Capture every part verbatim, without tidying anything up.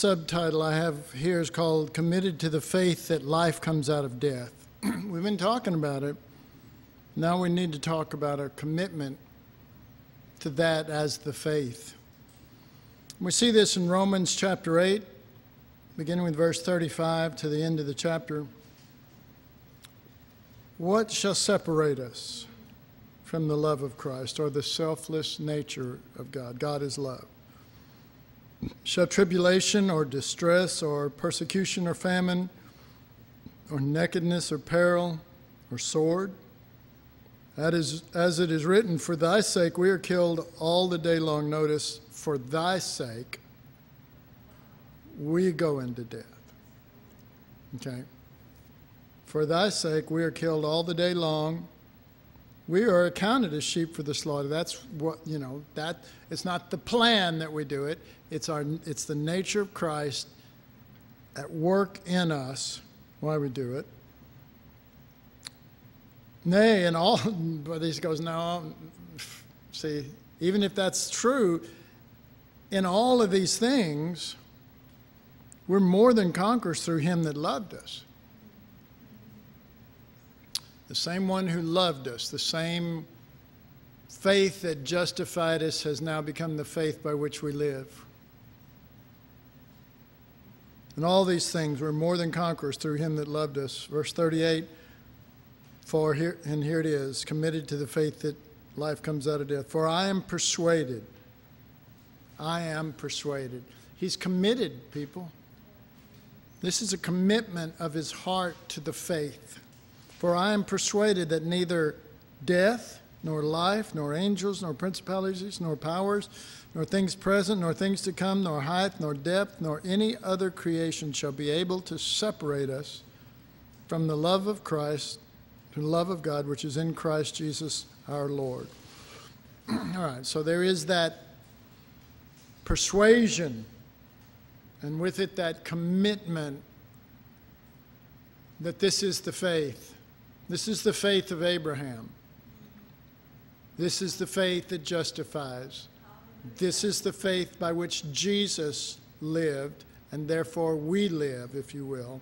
subtitle I have here is called Committed to the Faith That Life Comes Out of Death. We've been talking about it. Now we need to talk about our commitment to that as the faith. We see this in Romans chapter eight, beginning with verse thirty-five to the end of the chapter. What shall separate us from the love of Christ, or the selfless nature of God? God is love. Shall tribulation or distress or persecution or famine or nakedness or peril or sword? That is, as it is written, for thy sake we are killed all the day long. Notice, for thy sake we go into death. Okay? For thy sake we are killed all the day long. We are accounted as sheep for the slaughter. That's what, you know, that, it's not the plan that we do it. It's, our, it's the nature of Christ at work in us, why we do it. Nay, and all, but he goes, no, see, even if that's true, in all of these things, we're more than conquerors through him that loved us. The same one who loved us, the same faith that justified us has now become the faith by which we live. In all these things, we're more than conquerors through him that loved us. Verse thirty-eight, for here, and here it is, committed to the faith that life comes out of death. For I am persuaded. I am persuaded. He's committed, people. This is a commitment of his heart to the faith. For I am persuaded that neither death, nor life, nor angels, nor principalities, nor powers, nor things present, nor things to come, nor height, nor depth, nor any other creation shall be able to separate us from the love of Christ, to the love of God, which is in Christ Jesus our Lord. All right, so there is that persuasion, and with it that commitment that this is the faith. This is the faith of Abraham. This is the faith that justifies. This is the faith by which Jesus lived, and therefore we live, if you will.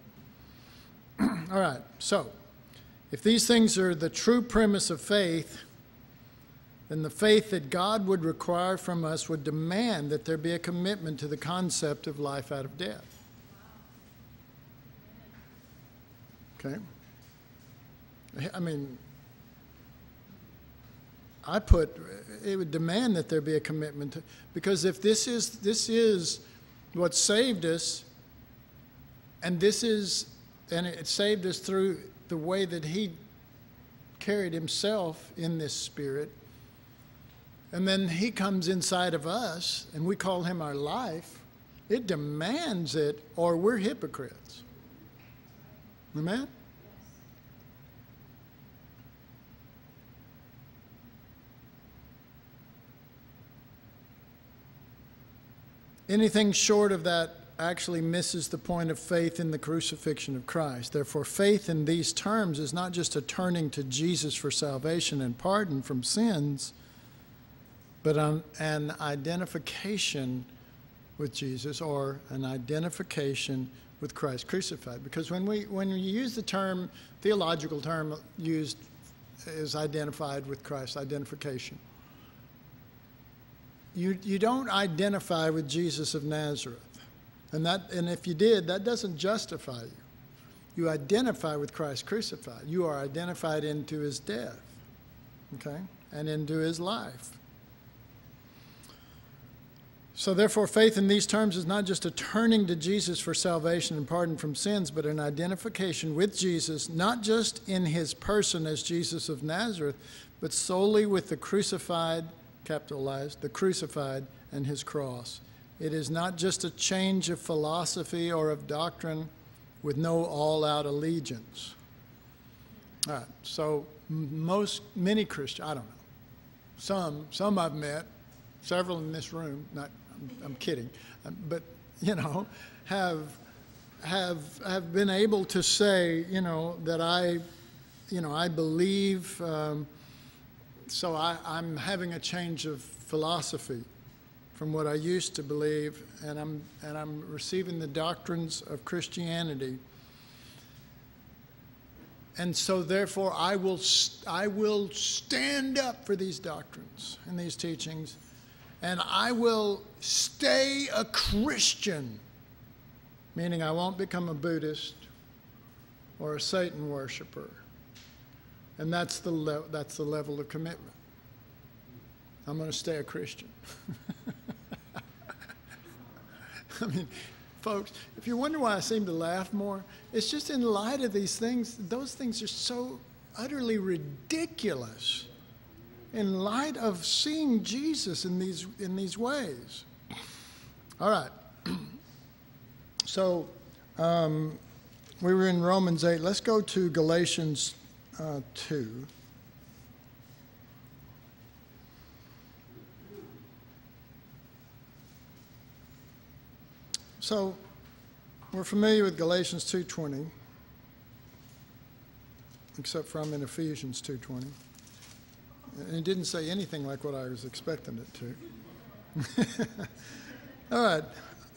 All right, so if these things are the true premise of faith, then the faith that God would require from us would demand that there be a commitment to the concept of life out of death. Okay? I mean, I put, it would demand that there be a commitment to, because if this is, this is what saved us, and this is, and it saved us through the way that he carried himself in this spirit, and then he comes inside of us, and we call him our life, it demands it, or we're hypocrites. Amen? Anything short of that actually misses the point of faith in the crucifixion of Christ. Therefore, faith in these terms is not just a turning to Jesus for salvation and pardon from sins, but an identification with Jesus, or an identification with Christ crucified. Because when we, when we use the term, theological term used is identified with Christ, identification. You, you don't identify with Jesus of Nazareth. And, that, and if you did, that doesn't justify you. You identify with Christ crucified. You are identified into his death, okay, and into his life. So therefore, faith in these terms is not just a turning to Jesus for salvation and pardon from sins, but an identification with Jesus, not just in his person as Jesus of Nazareth, but solely with the crucified, capitalized, the crucified and his cross. It is not just a change of philosophy or of doctrine with no all-out allegiance. All right, so most, many Christians, I don't know, some, some I've met, several in this room, not, I'm, I'm kidding, but, you know, have, have, have been able to say, you know, that I, you know, I believe, um, so I, I'm having a change of philosophy from what I used to believe, and I'm, and I'm receiving the doctrines of Christianity. And so therefore I will, I will stand up for these doctrines and these teachings, and I will stay a Christian, meaning I won't become a Buddhist or a Satan worshiper. And that's the, le that's the level of commitment. I'm going to stay a Christian. I mean, folks, if you wonder why I seem to laugh more, it's just in light of these things. Those things are so utterly ridiculous in light of seeing Jesus in these, in these ways. All right. So um, we were in Romans eight. Let's go to Galatians uh, two. So we're familiar with Galatians two twenty, except for I'm in Ephesians two twenty. And it didn't say anything like what I was expecting it to. All right,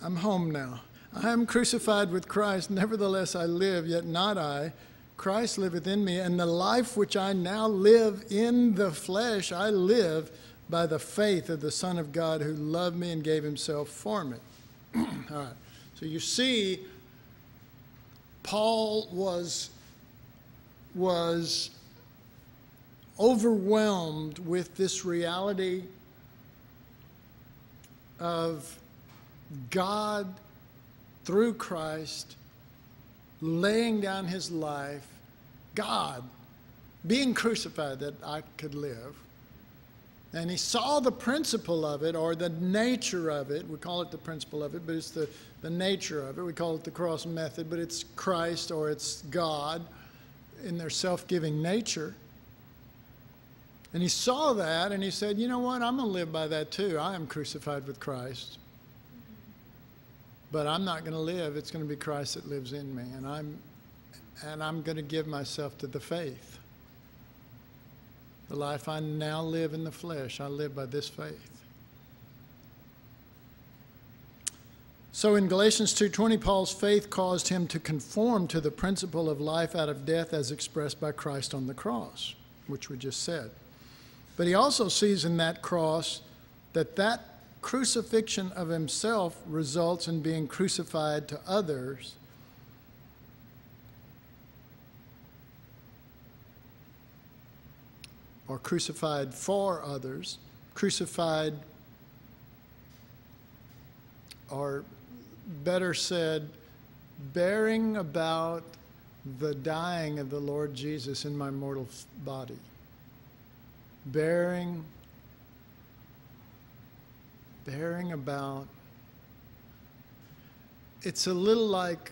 I'm home now. I am crucified with Christ, nevertheless I live, yet not I. Christ liveth in me, and the life which I now live in the flesh, I live by the faith of the Son of God, who loved me and gave himself for me. All right. So you see, Paul was, was overwhelmed with this reality of God, through Christ, laying down his life, God being crucified that I could live. And he saw the principle of it, or the nature of it. We call it the principle of it, but it's the, the nature of it. We call it the cross method, but it's Christ, or it's God in their self-giving nature. And he saw that, and he said, you know what? I'm going to live by that too. I am crucified with Christ. But I'm not going to live. It's going to be Christ that lives in me. And I'm, and I'm going to give myself to the faith. The life I now live in the flesh, I live by this faith. So in Galatians two twenty, Paul's faith caused him to conform to the principle of life out of death as expressed by Christ on the cross, which we just said. But he also sees in that cross that that crucifixion of himself results in being crucified to others, or crucified for others, crucified, or better said, bearing about the dying of the Lord Jesus in my mortal body. Bearing, bearing about, it's a little like,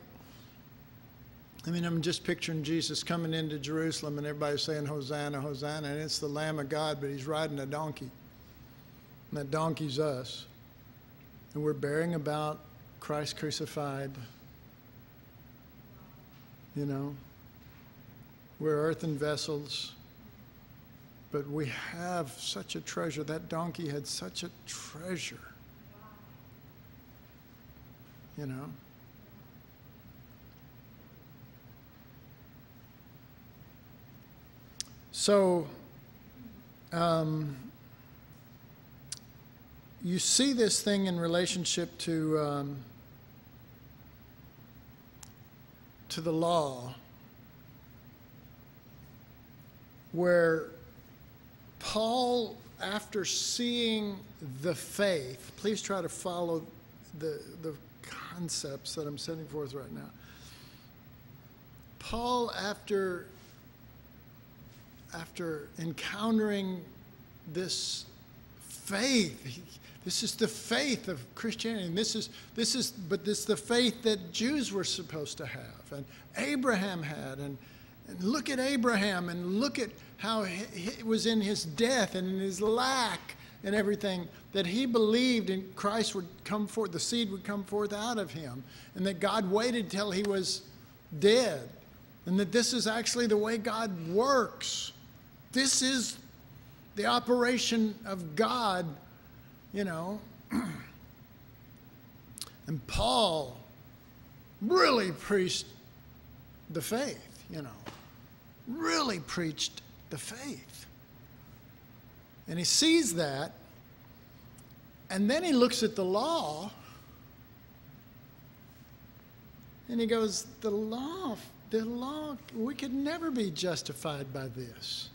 I mean, I'm just picturing Jesus coming into Jerusalem and everybody's saying, Hosanna, Hosanna, and it's the Lamb of God, but he's riding a donkey. And that donkey's us. And we're bearing about Christ crucified. You know, we're earthen vessels, but we have such a treasure. That donkey had such a treasure. You know? So um, you see this thing in relationship to, um, to the law, where Paul, after seeing the faith, please try to follow the, the concepts that I'm setting forth right now. Paul, after After encountering this faith, he, this is the faith of Christianity. And this is this is, but this is the faith that Jews were supposed to have, and Abraham had, and, and look at Abraham, and look at how he, it was in his death and in his lack and everything that he believed in Christ would come forth, the seed would come forth out of him, and that God waited till he was dead, and that this is actually the way God works. This is the operation of God, you know, And Paul really preached the faith, you know, really preached the faith. And he sees that, and then he looks at the law, and he goes, the law, the law, we could never be justified by this,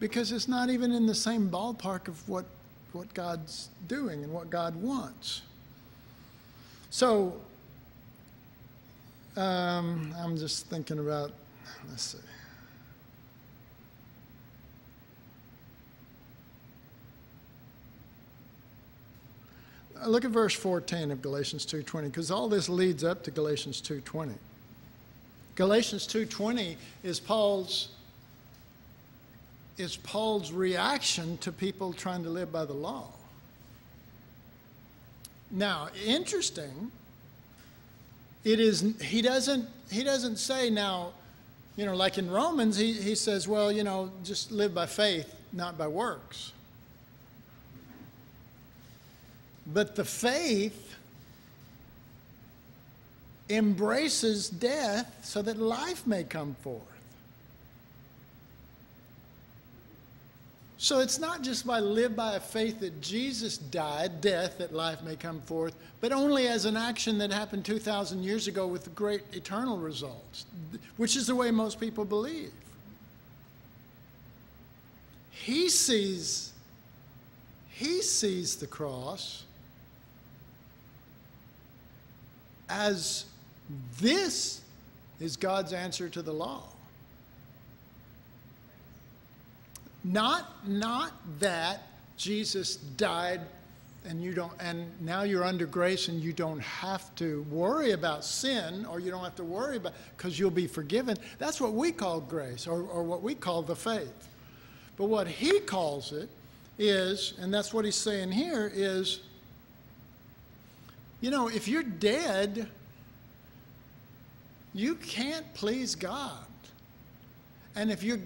because it's not even in the same ballpark of what, what God's doing and what God wants. So, um, I'm just thinking about, let's see. Look at verse fourteen of Galatians two twenty, because all this leads up to Galatians two twenty. Galatians two twenty is Paul's, is Paul's reaction to people trying to live by the law. Now, interesting, it is, he doesn't, he doesn't say now, you know, like in Romans, he, he says, well, you know, just live by faith, not by works. But the faith embraces death so that life may come forth. So it's not just by live by a faith that Jesus died, death, that life may come forth, but only as an action that happened two thousand years ago with great eternal results, which is the way most people believe. He sees, he sees the cross as this is God's answer to the law. Not, not that Jesus died and you don't, and now you're under grace and you don't have to worry about sin, or you don't have to worry about, because you'll be forgiven. That's what we call grace, or, or what we call the faith. But what he calls it is, and that's what he's saying here, is, you know, if you're dead, you can't please God. And if you're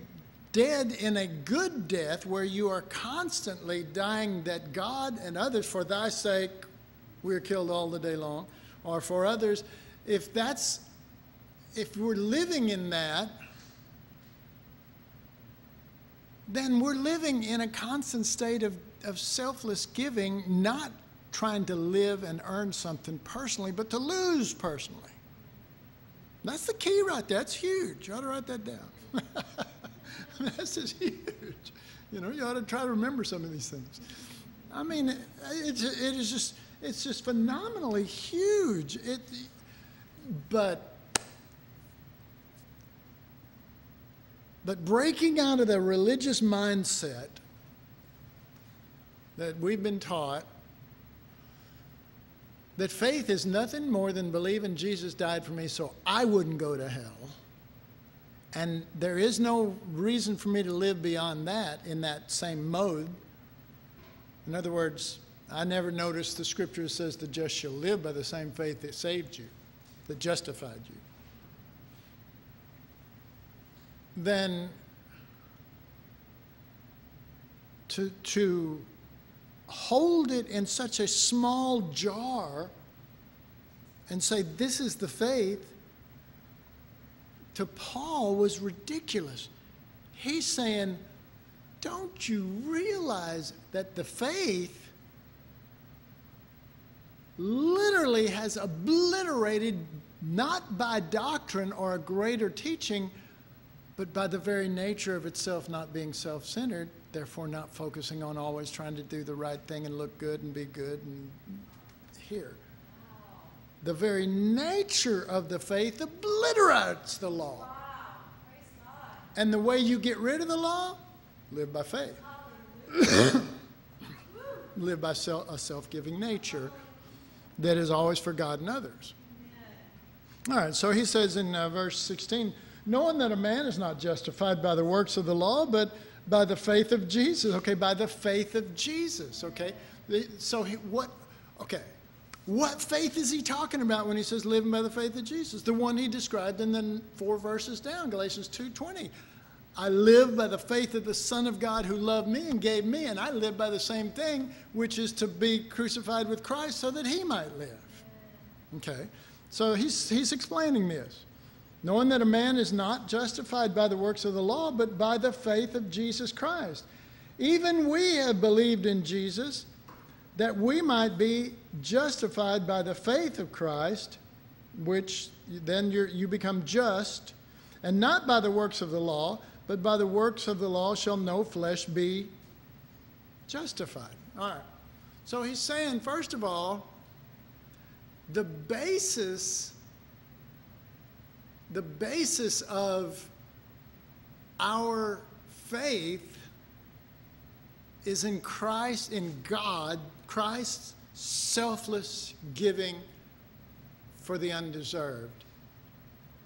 dead in a good death where you are constantly dying, that God and others, for thy sake we are killed all the day long, or for others, if that's, if we're living in that, then we're living in a constant state of, of selfless giving, not trying to live and earn something personally, but to lose personally. That's the key right there. That's huge. You ought to write that down. This is huge. You know, you ought to try to remember some of these things. I mean, it's, it is just, it's just phenomenally huge. It, but, but breaking out of the religious mindset that we've been taught, that faith is nothing more than believing Jesus died for me so I wouldn't go to hell. And there is no reason for me to live beyond that in that same mode. In other words, I never noticed the scripture says the just shall live by the same faith that saved you, that justified you. Then to, to hold it in such a small jar and say this is the faith, to Paul was ridiculous. He's saying, don't you realize that the faith literally has obliterated, not by doctrine or a greater teaching, but by the very nature of itself not being self-centered, therefore not focusing on always trying to do the right thing and look good and be good and here. The very nature of the faith obliterates the law. Wow. Praise God. And the way you get rid of the law? Live by faith. Live by self, a self-giving nature that is always for God and others. Amen. All right, so he says in uh, verse sixteen, knowing that a man is not justified by the works of the law, but by the faith of Jesus. Okay, by the faith of Jesus, okay? So he, what, okay. What faith is he talking about when he says living by the faith of Jesus? The one he described in the four verses down, Galatians two twenty. I live by the faith of the Son of God who loved me and gave me, and I live by the same thing, which is to be crucified with Christ so that he might live. Okay, so he's, he's explaining this. Knowing that a man is not justified by the works of the law, but by the faith of Jesus Christ. Even we have believed in Jesus, that we might be justified by the faith of Christ, which then you're, you become just, and not by the works of the law, but by the works of the law shall no flesh be justified. All right. So he's saying, first of all, the basis, the basis of our faith is in Christ, in God, Christ's selfless giving for the undeserved.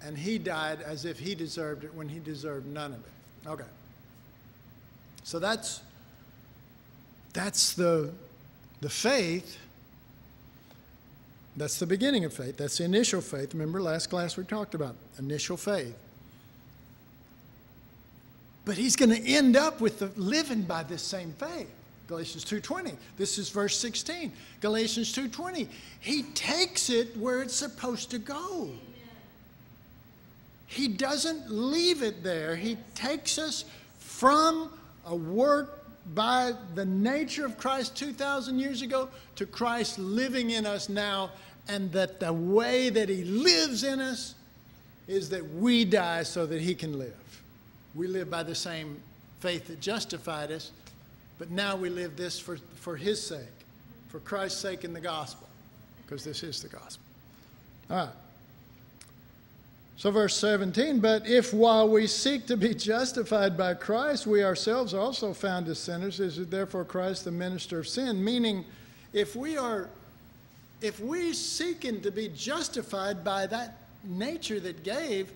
And he died as if he deserved it when he deserved none of it. Okay. So that's, that's the, the faith. That's the beginning of faith. That's the initial faith. Remember, last class we talked about initial faith. But he's going to end up with the living by this same faith. Galatians two twenty. This is verse sixteen. Galatians two twenty. He takes it where it's supposed to go. Amen. He doesn't leave it there. He takes us from a work by the nature of Christ two thousand years ago to Christ living in us now, and that the way that he lives in us is that we die so that he can live. We live by the same faith that justified us, but now we live this for, for his sake, for Christ's sake in the gospel, because this is the gospel. All right. So verse seventeen, but if while we seek to be justified by Christ, we ourselves are also found as sinners, is it therefore Christ the minister of sin? Meaning, if we are, if we're seeking to be justified by that nature that gave,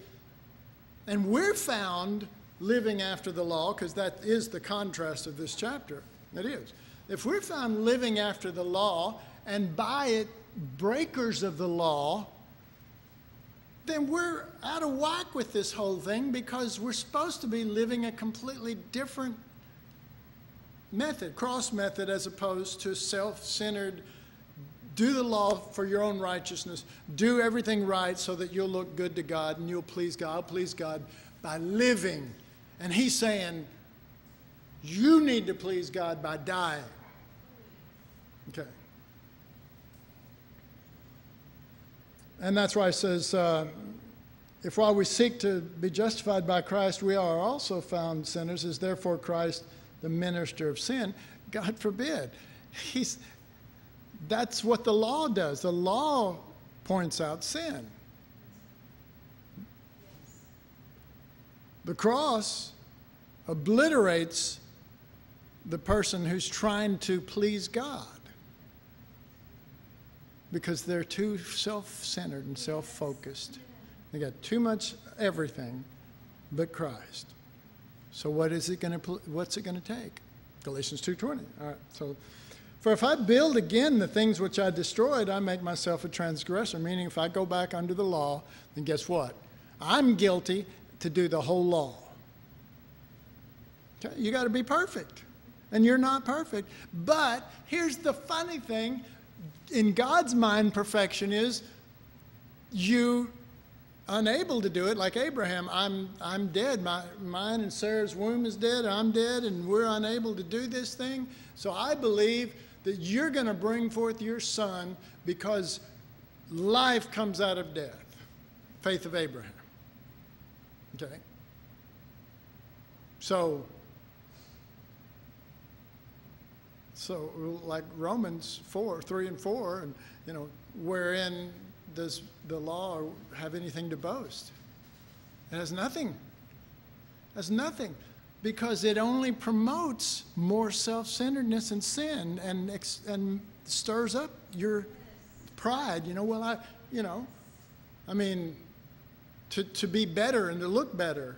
and we're found living after the law, because that is the contrast of this chapter, it is. If we're found living after the law, and by it breakers of the law, then we're out of whack with this whole thing, because we're supposed to be living a completely different method, cross method, as opposed to self-centered, do the law for your own righteousness, do everything right so that you'll look good to God and you'll please God, I'll please God by living. And he's saying, you need to please God by dying. Okay. And that's why it says, uh, if while we seek to be justified by Christ, we are also found sinners, is therefore Christ the minister of sin? God forbid. He's, that's what the law does. The law points out sin. The cross obliterates the person who's trying to please God, because they're too self-centered and self-focused. They got too much everything but Christ. So what is it going to, what's it going to take? Galatians two twenty. All right. So, for if I build again the things which I destroyed, I make myself a transgressor. Meaning, if I go back under the law, then guess what? I'm guilty to do the whole law. Okay? You got to be perfect, and you're not perfect. But here's the funny thing. In God's mind, perfection is you unable to do it, like Abraham. I'm, I'm dead. My, mine and Sarah's womb is dead. I'm dead, and we're unable to do this thing. So I believe that you're going to bring forth your son, because life comes out of death. Faith of Abraham. Okay? So... So like Romans four, three and four, and, you know, wherein does the law have anything to boast? It has nothing. It has nothing, because it only promotes more self-centeredness and sin, and, and stirs up your pride. You know, well, I, you know, I mean, to, to be better and to look better.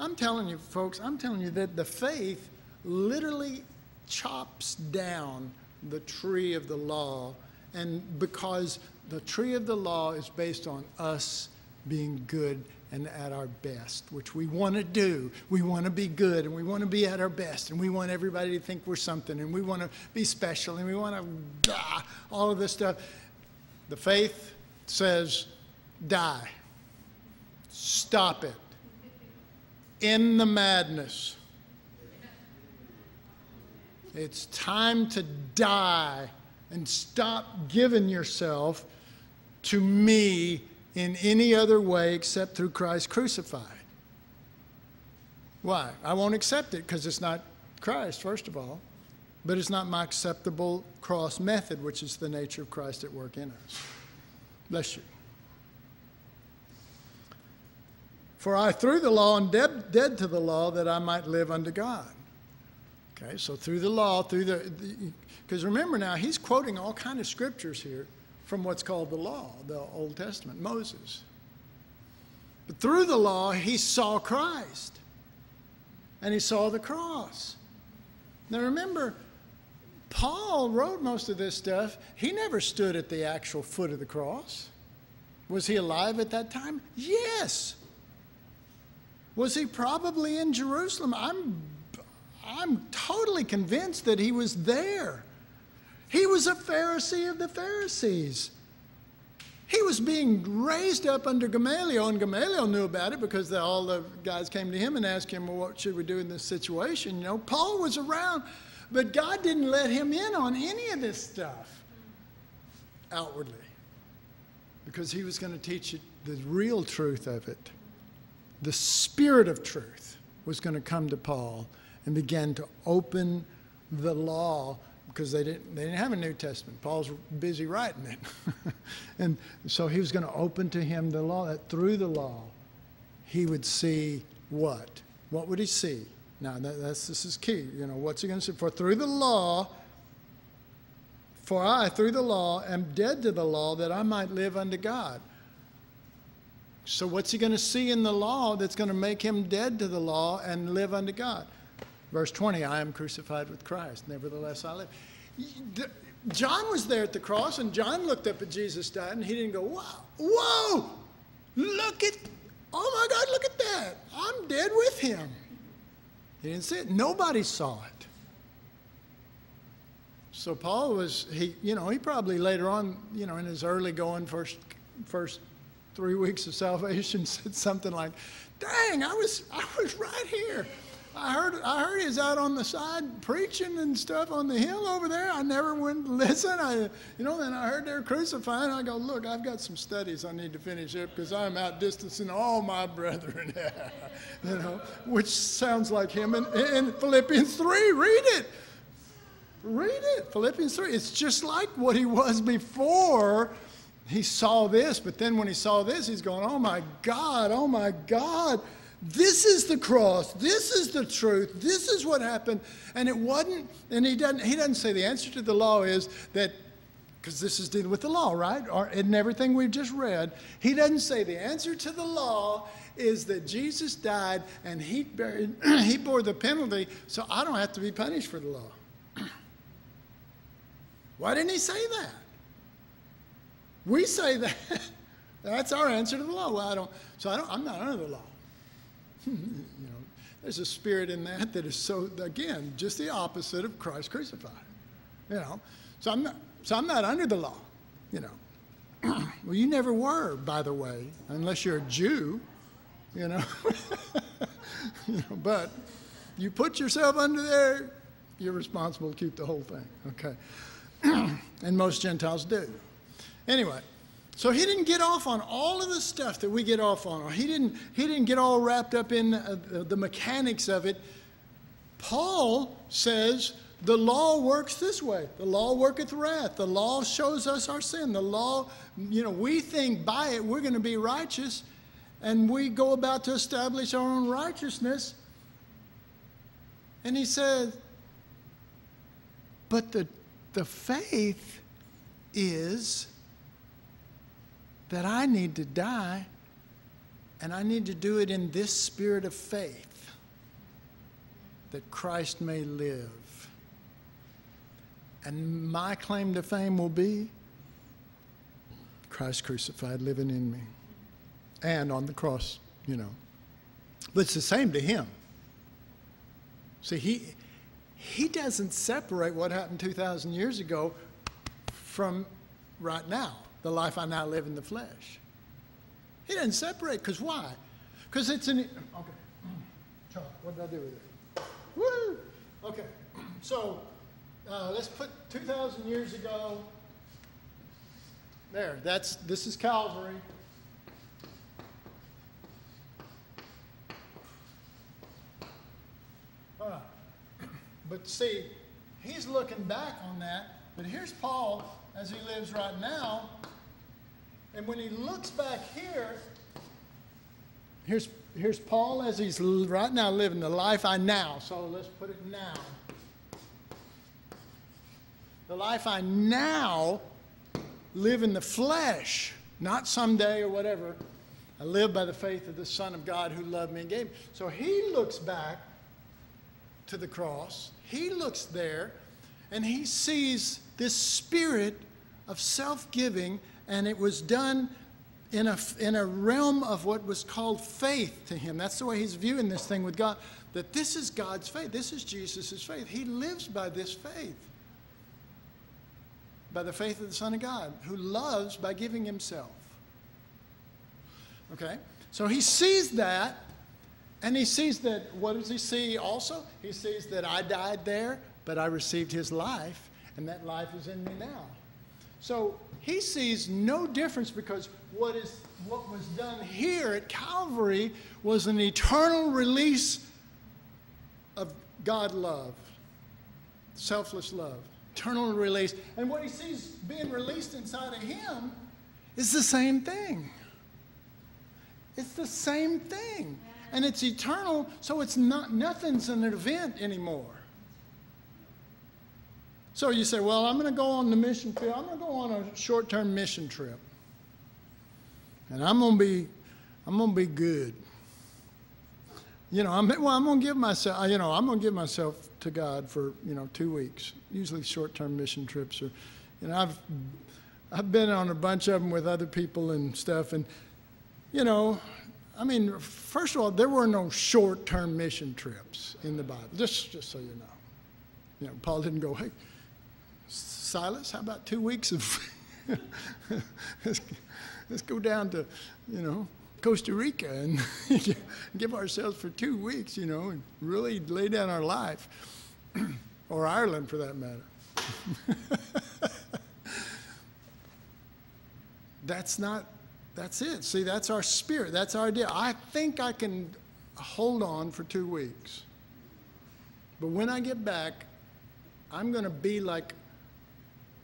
I'm telling you, folks, I'm telling you that the faith literally chops down the tree of the law, and because the tree of the law is based on us being good and at our best, which we want to do. We want to be good, and we want to be at our best, and we want everybody to think we're something, and we want to be special, and we want to blah, all of this stuff. The faith says, die. Stop it. End the madness. It's time to die and stop giving yourself to me in any other way except through Christ crucified. Why? I won't accept it because it's not Christ, first of all, but it's not my acceptable cross method, which is the nature of Christ at work in us. Bless you. For I through the law am dead, dead to the law, that I might live unto God. Okay, so through the law, through the, because remember now, he's quoting all kind of scriptures here from what's called the law, the Old Testament, Moses. But through the law, he saw Christ, and he saw the cross. Now remember, Paul wrote most of this stuff. He never stood at the actual foot of the cross. Was he alive at that time? Yes. Was he probably in Jerusalem? I'm, I'm totally convinced that he was there. He was a Pharisee of the Pharisees. He was being raised up under Gamaliel, and Gamaliel knew about it because the, all the guys came to him and asked him, well, what should we do in this situation? You know, Paul was around, but God didn't let him in on any of this stuff outwardly because he was going to teach it, the real truth of it. The Spirit of truth was going to come to Paul and begin to open the law, because they didn't, they didn't have a New Testament. Paul's busy writing it. And so he was going to open to him the law, that through the law he would see what? What would he see? Now, that, that's, this is key. You know, what's he going to see? For through the law, for I, through the law, am dead to the law, that I might live unto God. So what's he going to see in the law that's going to make him dead to the law and live unto God? Verse twenty, I am crucified with Christ, nevertheless I live. John was there at the cross, and John looked up at Jesus dying, and he didn't go, wow, whoa, look at, oh my God, look at that. I'm dead with him. He didn't see it. Nobody saw it. So Paul was, he, you know, he probably later on, you know, in his early going, first, first three weeks of salvation, said something like, dang, I was, I was right here. I heard, I heard he was out on the side preaching and stuff on the hill over there. I never went to listen. I, you know, and I heard they're crucifying. I go, look, I've got some studies I need to finish up because I'm outdistancing all my brethren. You know, which sounds like him in, in Philippians three. Read it. Read it. Philippians three. It's just like what he was before he saw this. But then when he saw this, he's going, oh, my God, oh, my God. This is the cross. This is the truth. This is what happened. And it wasn't, and he doesn't, he doesn't say the answer to the law is that, because this is dealing with the law, right? Or in everything we've just read, he doesn't say the answer to the law is that Jesus died and he, buried, he bore the penalty, so I don't have to be punished for the law. Why didn't he say that? We say that. That's our answer to the law. Well, I don't, so I don't, I'm not under the law. You know, there's a spirit in that that is so, again, just the opposite of Christ crucified. You know, so I'm not, so I'm not under the law. You know, well, you never were, by the way, unless you're a Jew. You know, you know, but you put yourself under there, you're responsible to keep the whole thing. Okay, and most Gentiles do. Anyway. So he didn't get off on all of the stuff that we get off on. He didn't, he didn't get all wrapped up in uh, the mechanics of it. Paul says the law works this way. The law worketh wrath. The law shows us our sin. The law, you know, we think by it we're going to be righteous, and we go about to establish our own righteousness. And he says, but the, the faith is that I need to die, and I need to do it in this spirit of faith, that Christ may live. And my claim to fame will be Christ crucified living in me and on the cross you know. But it's the same to him. See, he, he doesn't separate what happened two thousand years ago from right now, the life I now live in the flesh. He doesn't separate, because why? Because it's an... Okay. Charlie, what did I do with it? Woo! Okay, so uh, let's put two thousand years ago... There, that's, this is Calvary. All right. But see, he's looking back on that, but here's Paul as he lives right now, and when he looks back here, here's, here's Paul as he's right now living the life I now, so let's put it now. The life I now live in the flesh, not someday or whatever. I live by the faith of the Son of God who loved me and gave me. So he looks back to the cross. He looks there, and he sees this spirit of self-giving, and it was done in a, in a realm of what was called faith to him. That's the way he's viewing this thing with God, that this is God's faith. This is Jesus' faith. He lives by this faith. By the faith of the Son of God, who loves by giving himself. Okay? So he sees that, and he sees that, what does he see also? He sees that I died there, but I received his life, and that life is in me now. So he sees no difference, because what is, what was done here at Calvary was an eternal release of God love, selfless love. Eternal release. And what he sees being released inside of him is the same thing. It's the same thing. And it's eternal, so it's not, nothing's an event anymore. So you say, well, I'm going to go on the mission field. I'm going to go on a short-term mission trip. And I'm going to be, I'm going to be good. You know, I'm, well, I'm going to give myself, you know, I'm going to give myself to God for, you know, two weeks. Usually short-term mission trips are, you know, I've, I've been on a bunch of them with other people and stuff. And, you know, I mean, first of all, there were no short-term mission trips in the Bible, just, just so you know. You know, Paul didn't go, hey, Silas, how about two weeks of, let's, let's go down to, you know, Costa Rica and give ourselves for two weeks, you know, and really lay down our life, or Ireland for that matter. That's not, that's it. See, that's our spirit. That's our idea. I think I can hold on for two weeks. But when I get back, I'm going to be like,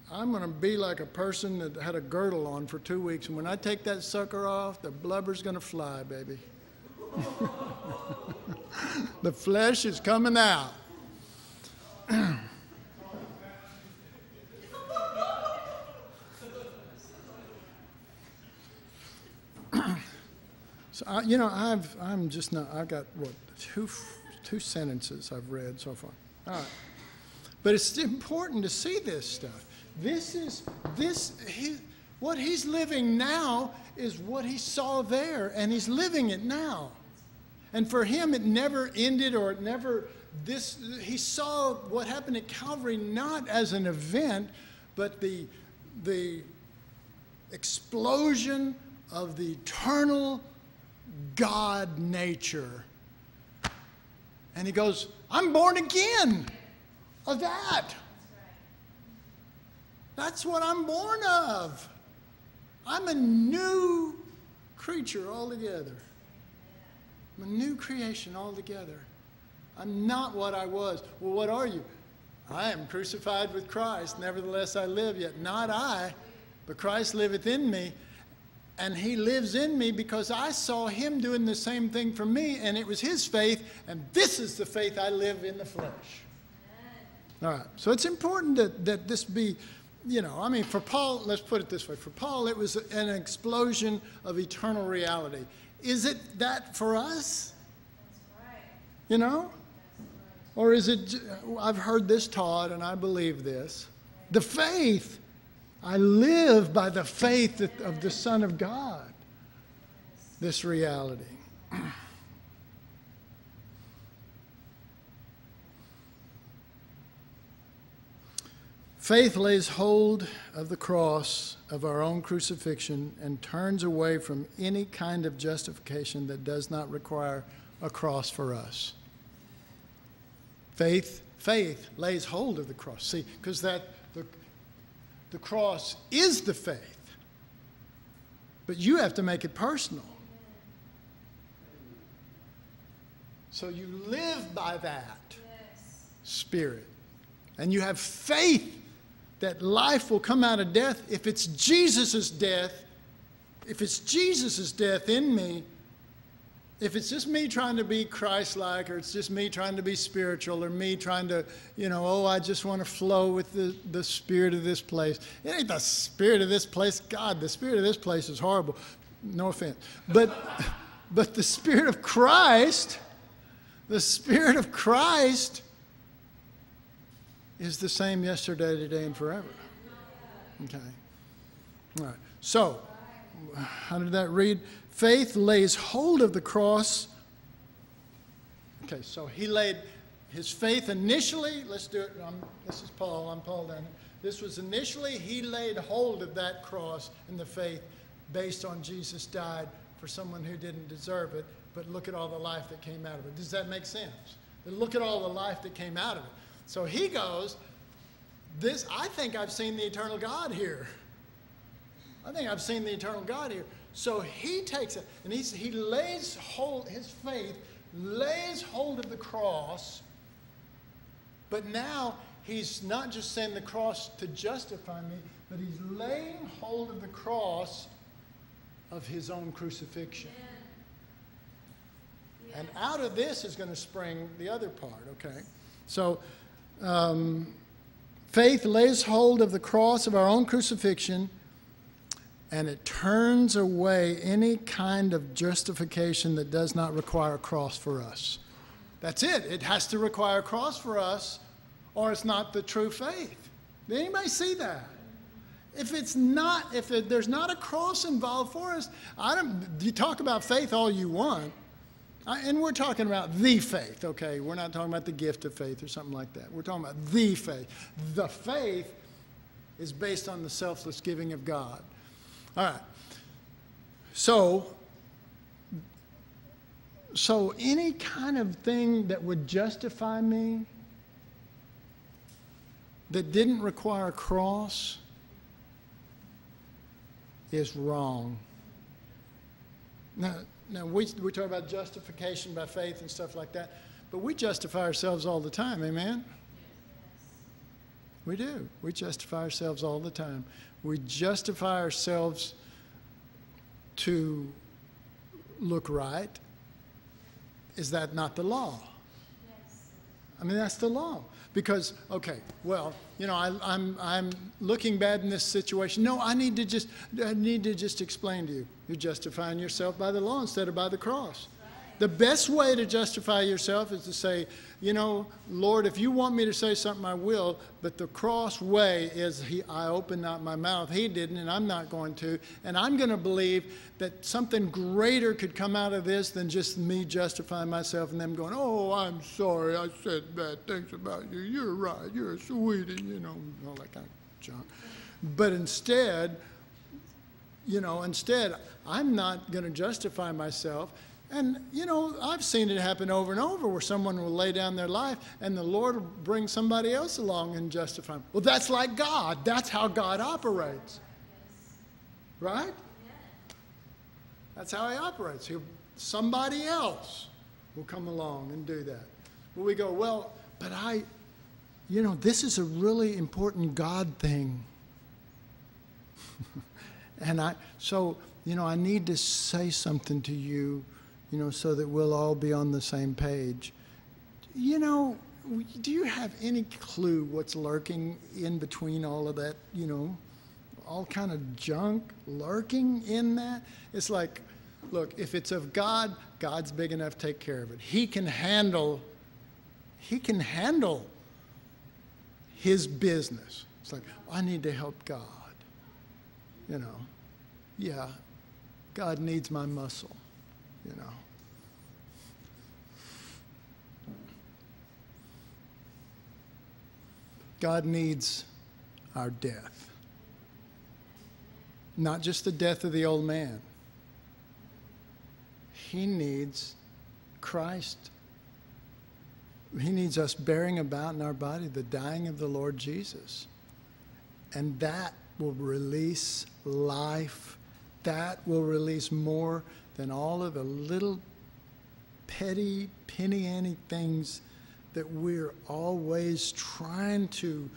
I'm going to be like a person that had a girdle on for two weeks, and when I take that sucker off, the blubber's going to fly, baby. The flesh is coming out. So, I, you know, I've, I'm just not, I've got, what, two, two sentences I've read so far. All right. But it's important to see this stuff. This is, this, he, what he's living now is what he saw there, and he's living it now. And for him, it never ended, or it never, this, he saw what happened at Calvary not as an event, but the, the explosion of the eternal God nature. And he goes, I'm born again of that. That's what I'm born of. I'm a new creature altogether. I'm a new creation altogether. I'm not what I was. Well, what are you? I am crucified with Christ. Nevertheless, I live, yet not I, but Christ liveth in me. And he lives in me because I saw him doing the same thing for me, and it was his faith, and this is the faith I live in the flesh. All right, so it's important that, that this be... You know, I mean, for Paul, let's put it this way. For Paul, it was an explosion of eternal reality. Is it that for us? That's right. You know? That's right. Or is it, I've heard this taught and I believe this. Right. The faith. I live by the faith of the Son of God. Yes. This reality. Faith lays hold of the cross of our own crucifixion and turns away from any kind of justification that does not require a cross for us. Faith, faith lays hold of the cross. See, because that the, the cross is the faith, but you have to make it personal. So you live by that yes. Spirit, and you have faith that life will come out of death. If it's Jesus's death, if it's Jesus's death in me, if it's just me trying to be Christ-like, or it's just me trying to be spiritual, or me trying to, you know, oh, I just want to flow with the, the spirit of this place. It ain't the spirit of this place. God, the spirit of this place is horrible. No offense. But, but the spirit of Christ, the spirit of Christ is the same yesterday, today, and forever. Okay. All right. So, how did that read? Faith lays hold of the cross. Okay, so he laid his faith initially. Let's do it. I'm, this is Paul. I'm Paul down here. This was initially he laid hold of that cross and the faith based on Jesus died for someone who didn't deserve it. But look at all the life that came out of it. Does that make sense? But look at all the life that came out of it. So he goes, this, I think I've seen the eternal God here. I think I've seen the eternal God here. So he takes it, and he's, he lays hold, his faith lays hold of the cross, but now he's not just saying the cross to justify me, but he's laying hold of the cross of his own crucifixion. Yeah. Yeah. And out of this is going to spring the other part, okay? So... Um, faith lays hold of the cross of our own crucifixion, and it turns away any kind of justification that does not require a cross for us. That's it. It has to require a cross for us, or it's not the true faith. Did anybody see that? If it's not, if it, there's not a cross involved for us, I don't, you talk about faith all you want. I, and we're talking about the faith, okay? We're not talking about the gift of faith or something like that. We're talking about the faith. The faith is based on the selfless giving of God. All right. So, so any kind of thing that would justify me that didn't require a cross is wrong. Now, Now, we, we talk about justification by faith and stuff like that, but we justify ourselves all the time, amen? Yes. We do. We justify ourselves all the time. We justify ourselves to look right. Is that not the law? Yes. I mean, that's the law. Because, okay, well, you know, I, I'm, I'm looking bad in this situation. No, I need to just, I need to just explain to you. You're justifying yourself by the law instead of by the cross. Right. The best way to justify yourself is to say, you know, Lord, if you want me to say something, I will. But the cross way is he, I opened not my mouth. He didn't, and I'm not going to. And I'm going to believe that something greater could come out of this than just me justifying myself and them going, oh, I'm sorry. I said bad things about you. You're right. You're a sweetie, you know, all that kind of junk. But instead, you know, instead, I'm not going to justify myself. And, you know, I've seen it happen over and over where someone will lay down their life and the Lord will bring somebody else along and justify them. Well, that's like God. That's how God operates. Right? That's how he operates. He'll, somebody else will come along and do that. But we go, well, but I, you know, this is a really important God thing. And I, so, you know, I need to say something to you. You know, so that we'll all be on the same page. You know, do you have any clue what's lurking in between all of that, you know, all kind of junk lurking in that? It's like, look, if it's of God, God's big enough to take care of it. He can handle, he can handle his business. It's like, I need to help God. You know, yeah, God needs my muscle. You know, God needs our death. Not just the death of the old man. He needs Christ. He needs us bearing about in our body the dying of the Lord Jesus. And that will release life. That will release more than all of the little petty, penny-ante things that we're always trying to,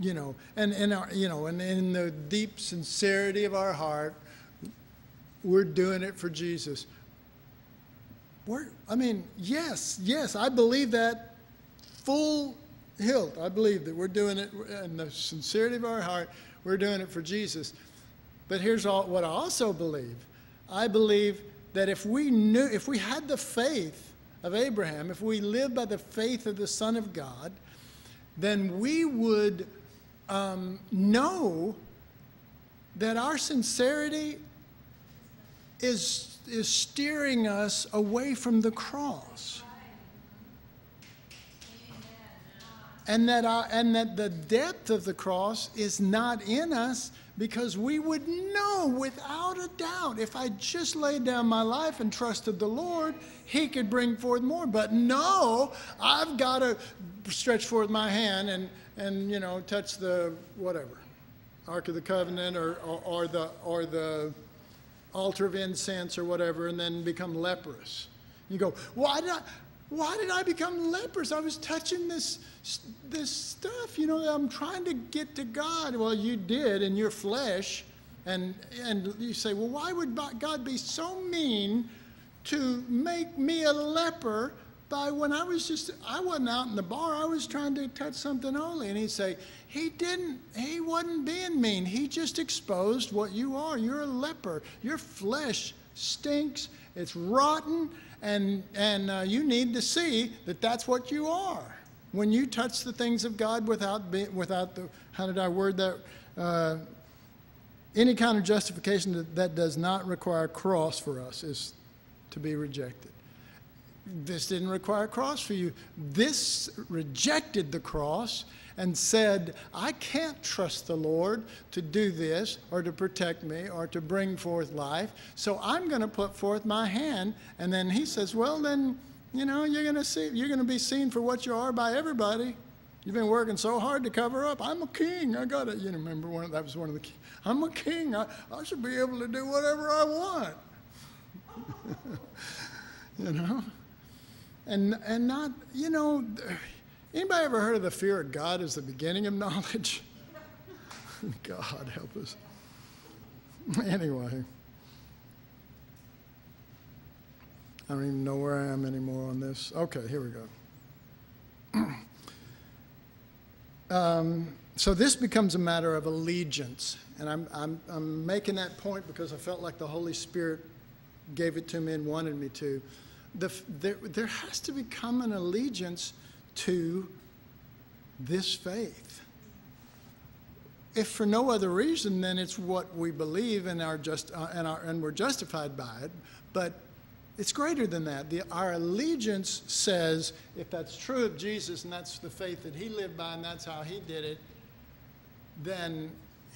you know, and, and our, you know, and in the deep sincerity of our heart, we're doing it for Jesus. We're, I mean, yes, yes, I believe that full hilt. I believe that we're doing it in the sincerity of our heart. We're doing it for Jesus. But here's all, what I also believe. I believe that if we knew, if we had the faith of Abraham, if we lived by the faith of the Son of God, then we would um, know that our sincerity is, is steering us away from the cross. And that, our, and that the depth of the cross is not in us, because we would know without a doubt, if I just laid down my life and trusted the Lord, He could bring forth more. But no, I've got to stretch forth my hand and, and you know, touch the whatever, Ark of the Covenant or, or, or, the, or the altar of incense or whatever, and then become leprous. You go, why not? Why did I become leprous? I was touching this, this stuff. You know, I'm trying to get to God. Well, you did in your flesh. And, and you say, well, why would God be so mean to make me a leper by when I was just, I wasn't out in the bar. I was trying to touch something holy. And he'd say, he didn't, he wasn't being mean. He just exposed what you are. You're a leper. Your flesh stinks. It's rotten. And, and uh, you need to see that that's what you are. When you touch the things of God without, be, without the, how did I word that? Uh, any kind of justification that, that does not require a cross for us is to be rejected. This didn't require a cross for you. This rejected the cross and said, I can't trust the Lord to do this or to protect me or to bring forth life, so I'm going to put forth my hand. And then he says, well, then, you know, you're going to see, you're going to be seen for what you are by everybody. You've been working so hard to cover up. I'm a king. I got it. You know, remember one of, that was one of the, I'm a king. I, I should be able to do whatever I want. You know? And, and not, you know, anybody ever heard of the fear of God is the beginning of knowledge? God help us. Anyway, I don't even know where I am anymore on this. Okay, here we go. um, so this becomes a matter of allegiance. And I'm, I'm, I'm making that point because I felt like the Holy Spirit gave it to me and wanted me to. The, there, there has to become an allegiance to this faith. If for no other reason, then it's what we believe and, our just, uh, and, our, and we're justified by it. But it's greater than that. The, our allegiance says, if that's true of Jesus and that's the faith that he lived by and that's how he did it, then,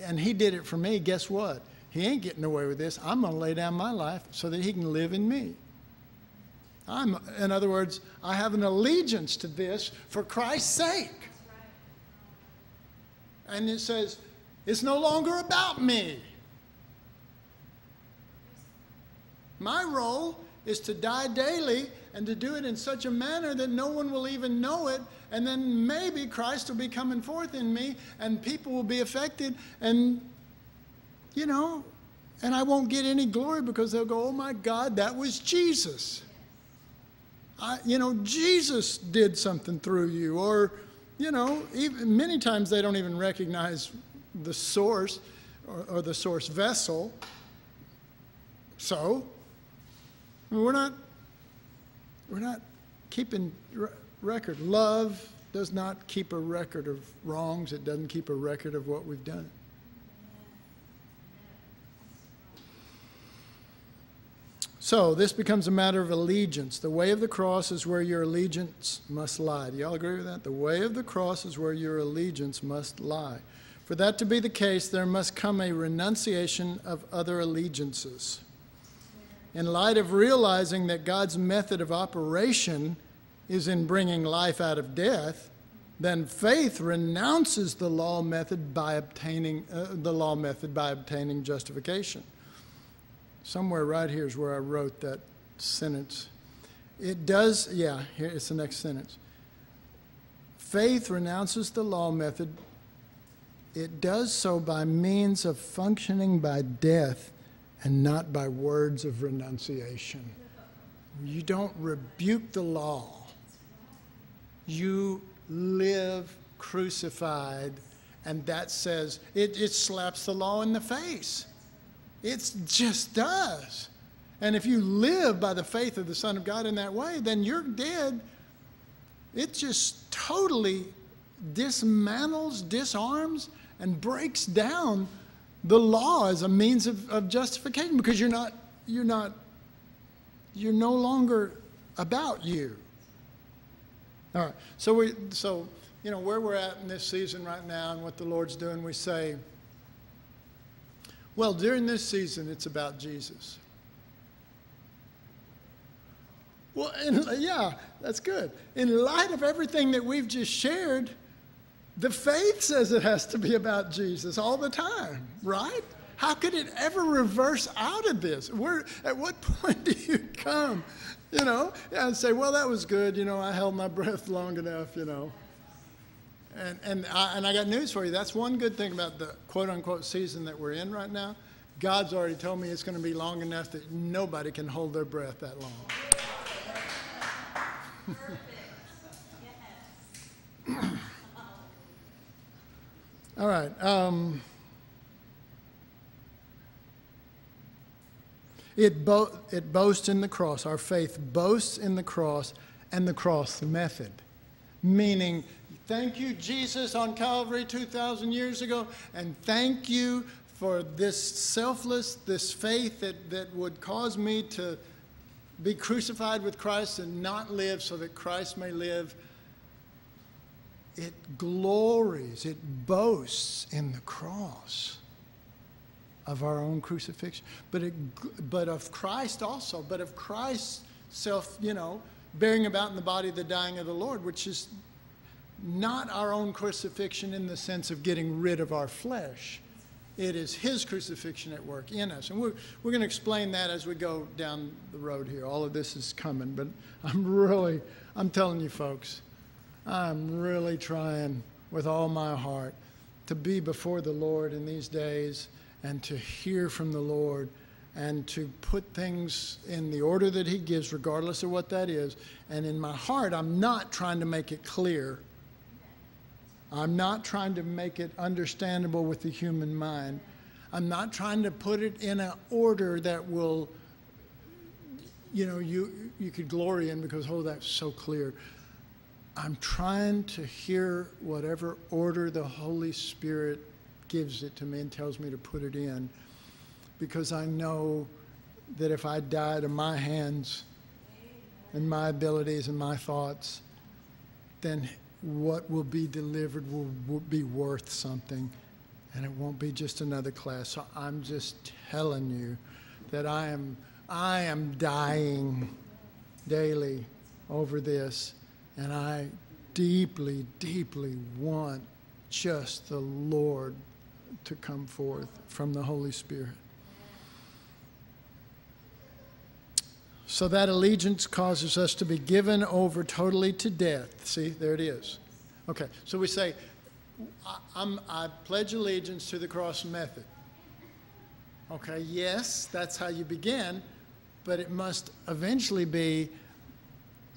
and he did it for me, guess what? He ain't getting away with this. I'm going to lay down my life so that he can live in me. I'm, in other words, I have an allegiance to this for Christ's sake. And it says, it's no longer about me. My role is to die daily and to do it in such a manner that no one will even know it. And then maybe Christ will be coming forth in me and people will be affected. And, you know, and I won't get any glory because they'll go, oh my God, that was Jesus. I, you know, Jesus did something through you, or, you know, even, many times they don't even recognize the source or, or the source vessel. So we're not, we're not keeping record. Love does not keep a record of wrongs. It doesn't keep a record of what we've done. So this becomes a matter of allegiance. The way of the cross is where your allegiance must lie. Do y'all agree with that? The way of the cross is where your allegiance must lie. For that to be the case, there must come a renunciation of other allegiances. In light of realizing that God's method of operation is in bringing life out of death, then faith renounces the law method by obtaining uh, the law method by obtaining justification. Somewhere right here is where I wrote that sentence. It does, yeah, here it's the next sentence. Faith renounces the law method. It does so by means of functioning by death and not by words of renunciation. You don't rebuke the law. You live crucified, and that says, it, it slaps the law in the face. It just does. And if you live by the faith of the Son of God in that way, then you're dead. It just totally dismantles, disarms, and breaks down the law as a means of, of justification, because you're not, you're not, you're no longer about you. All right, so, we, so you know, where we're at in this season right now and what the Lord's doing, we say, well, during this season, it's about Jesus. Well, and, yeah, that's good. In light of everything that we've just shared, the faith says it has to be about Jesus all the time, right? How could it ever reverse out of this? Where, at what point do you come? You know, and say, well, that was good. You know, I held my breath long enough, you know. And, and, I, and I got news for you. That's one good thing about the quote-unquote season that we're in right now. God's already told me it's going to be long enough that nobody can hold their breath that long. Perfect. Yes. All right. Um, It, bo it boasts in the cross. Our faith boasts in the cross and the cross method. Meaning, thank you, Jesus, on Calvary two thousand years ago, and thank you for this selfless, this faith that, that would cause me to be crucified with Christ and not live so that Christ may live. It glories, it boasts in the cross. Of our own crucifixion, but it, but of Christ also, but of Christ's self, you know, bearing about in the body the dying of the Lord, which is not our own crucifixion in the sense of getting rid of our flesh. It is His crucifixion at work in us, and we're we're going to explain that as we go down the road here. All of this is coming, but I'm really, I'm telling you, folks, I'm really trying with all my heart to be before the Lord in these days. And to hear from the Lord and to put things in the order that He gives, regardless of what that is. And in my heart, I'm not trying to make it clear. I'm not trying to make it understandable with the human mind. I'm not trying to put it in an order that will, you know, you, you could glory in because, oh, that's so clear. I'm trying to hear whatever order the Holy Spirit gives it to me and tells me to put it in, because I know that if I die to my hands and my abilities and my thoughts, then what will be delivered will, will be worth something, and it won't be just another class. So I'm just telling you that I am, I am dying daily over this, and I deeply, deeply want just the Lord to come forth from the Holy Spirit. So that allegiance causes us to be given over totally to death. See, there it is. Okay, so we say, I, I'm, I pledge allegiance to the cross method. Okay, yes, that's how you begin, but it must eventually be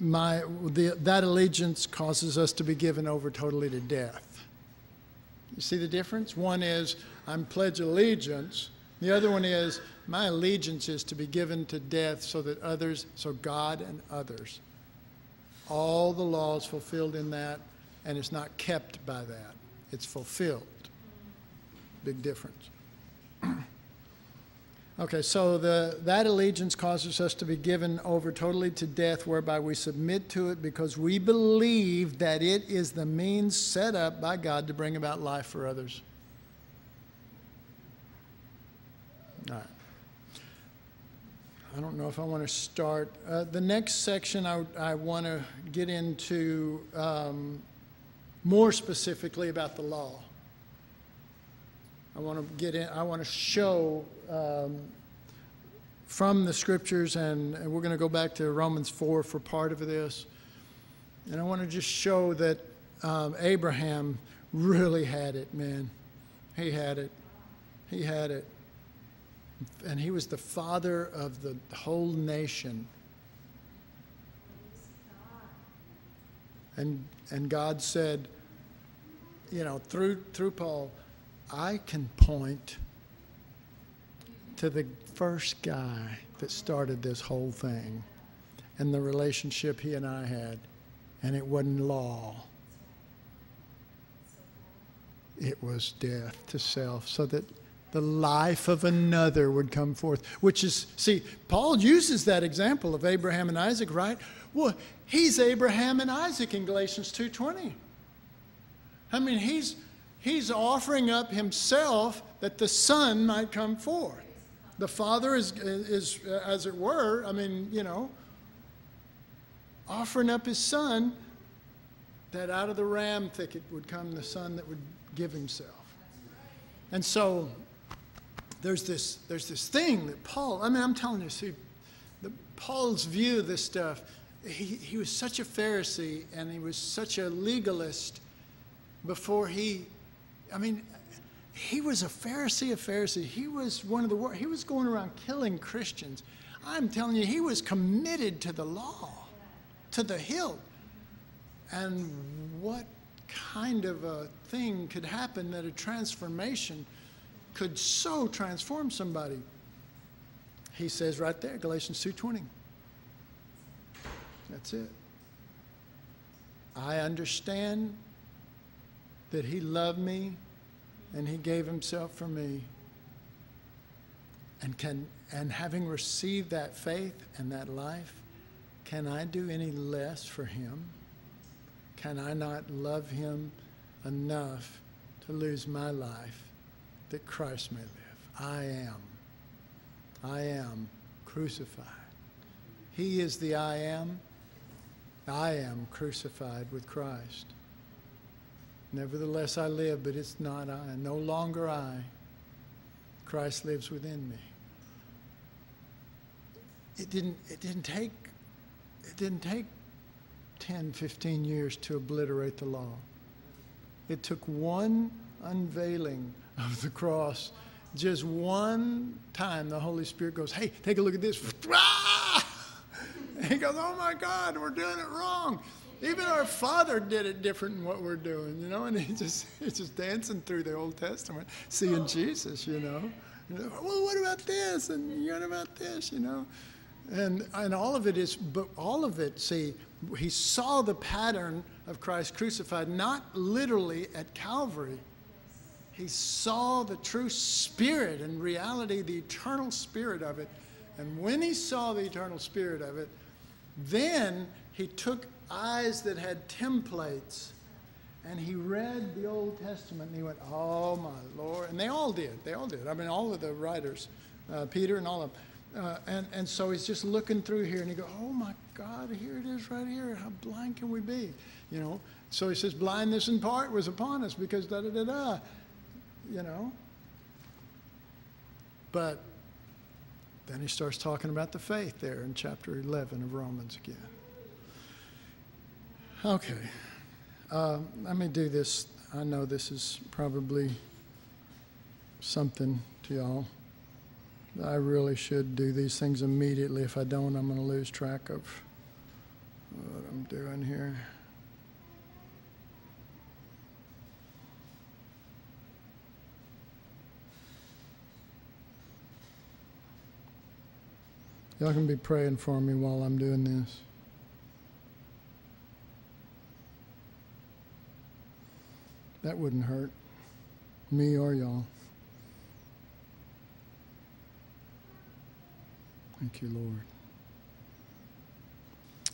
my, the, that allegiance causes us to be given over totally to death. You see the difference? One is, I'm pledge allegiance. The other one is, my allegiance is to be given to death so that others, so God and others. All the law is fulfilled in that, and it's not kept by that. It's fulfilled. Big difference. Okay, so the, that allegiance causes us to be given over totally to death, whereby we submit to it because we believe that it is the means set up by God to bring about life for others. All right. I don't know if I want to start. Uh, the next section I, I want to get into um, more specifically about the law. I want to get in, I want to show um, from the scriptures, and, and we're going to go back to Romans four for part of this. And I want to just show that um, Abraham really had it, man. He had it. He had it. And he was the father of the whole nation. And, and God said, you know, through, through Paul, I can point to the first guy that started this whole thing and the relationship he and I had, and it wasn't law. It was death to self, so that the life of another would come forth, which is, see, Paul uses that example of Abraham and Isaac, right? Well, he's Abraham and Isaac in Galatians two twenty. I mean, he's... He's offering up himself that the son might come forth. The father is, is, as it were, I mean, you know, offering up his son that out of the ram thicket would come the son that would give himself. And so there's this, there's this thing that Paul, I mean, I'm telling you, see, the, Paul's view of this stuff, he, he was such a Pharisee and he was such a legalist before he... I mean, he was a Pharisee of Pharisees. He was one of the worst. He was going around killing Christians. I'm telling you, he was committed to the law, to the hilt. And what kind of a thing could happen that a transformation could so transform somebody? He says right there, Galatians two twenty. That's it. I understand that he loved me and he gave himself for me. And, can, and having received that faith and that life, can I do any less for him? Can I not love him enough to lose my life that Christ may live? I am. I am crucified. He is the I am. I am crucified with Christ. Nevertheless, I live, but it's not I. No longer I. Christ lives within me. It didn't, it didn't take, it didn't take ten, fifteen years to obliterate the law. It took one unveiling of the cross. Just one time the Holy Spirit goes, hey, take a look at this. And he goes, oh my God, we're doing it wrong. Even our Father did it different than what we're doing, you know, and he just, he's just dancing through the Old Testament, seeing Jesus, you know. And, well, what about this? And what about this, you know? And, and all of it is, but all of it, see, he saw the pattern of Christ crucified, not literally at Calvary. He saw the true spirit and reality, the eternal spirit of it. And when he saw the eternal spirit of it, then he took eyes that had templates, and he read the Old Testament, and he went, oh my Lord. And they all did. They all did. I mean, all of the writers, uh, Peter and all of them. Uh, and, and so he's just looking through here, and he goes, oh my God, here it is right here. How blind can we be? You know, so he says, blindness in part was upon us because da-da-da-da, you know. But then he starts talking about the faith there in chapter eleven of Romans again. Okay, uh, let me do this. I know this is probably something to y'all. I really should do these things immediately. If I don't, I'm going to lose track of what I'm doing here. Y'all can be praying for me while I'm doing this. That wouldn't hurt me or y'all. Thank you, Lord.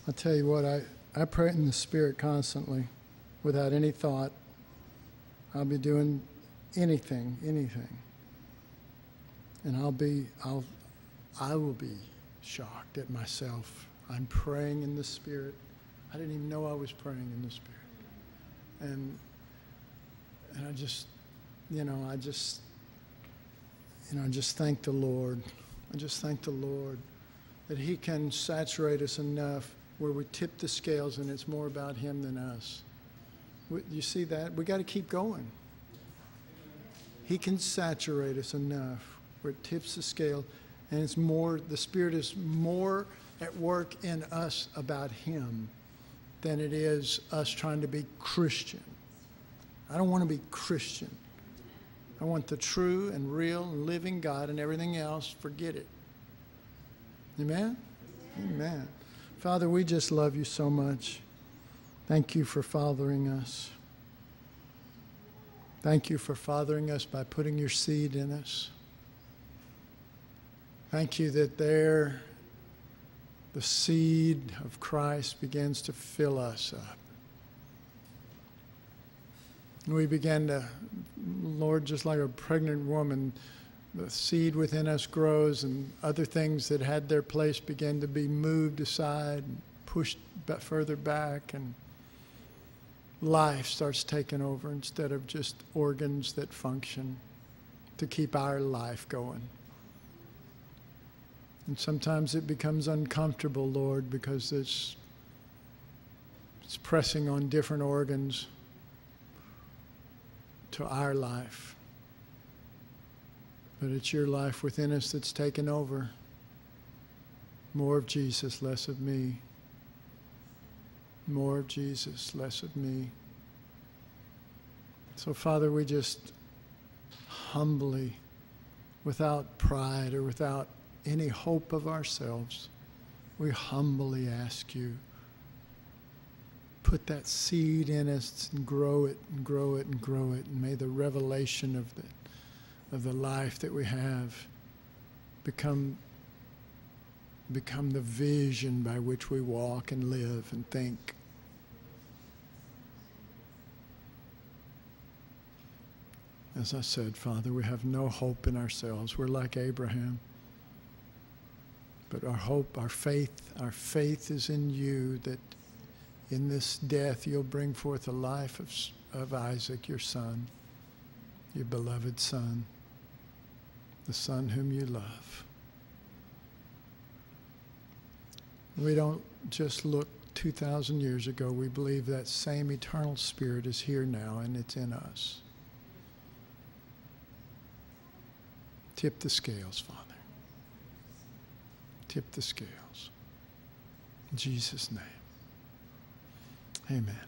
I tell you what, I, I pray in the Spirit constantly without any thought. I'll be doing anything, anything. And I'll be, I'll, I will be shocked at myself. I'm praying in the Spirit. I didn't even know I was praying in the Spirit. And, and I just, you know, I just, you know, I just thank the Lord. I just thank the Lord that He can saturate us enough where we tip the scales and it's more about Him than us. We, you see that? We got to keep going. He can saturate us enough where it tips the scale and it's more, the Spirit is more at work in us about Him than it is us trying to be Christian. I don't want to be Christian. I want the true and real and living God, and everything else, forget it. Amen? Amen? Amen. Father, we just love you so much. Thank you for fathering us. Thank you for fathering us by putting your seed in us. Thank you that there the seed of Christ begins to fill us up. And we began to, Lord, just like a pregnant woman, the seed within us grows and other things that had their place begin to be moved aside and pushed further back, and life starts taking over instead of just organs that function to keep our life going. And sometimes it becomes uncomfortable, Lord, because it's, it's pressing on different organs to our life. But it's your life within us that's taken over. More of Jesus, less of me. More of Jesus, less of me. So, Father, we just humbly, without pride or without any hope of ourselves, we humbly ask you, put that seed in us and grow it and grow it and grow it, and may the revelation of the, of the life that we have become, become the vision by which we walk and live and think. As I said, Father, we have no hope in ourselves. We're like Abraham. But our hope, our faith, our faith is in you, that in this death you'll bring forth the life of, of Isaac, your son, your beloved son, the son whom you love. We don't just look two thousand years ago. We believe that same eternal Spirit is here now, and it's in us. Tip the scales, Father. Tip the scales. In Jesus' name, amen.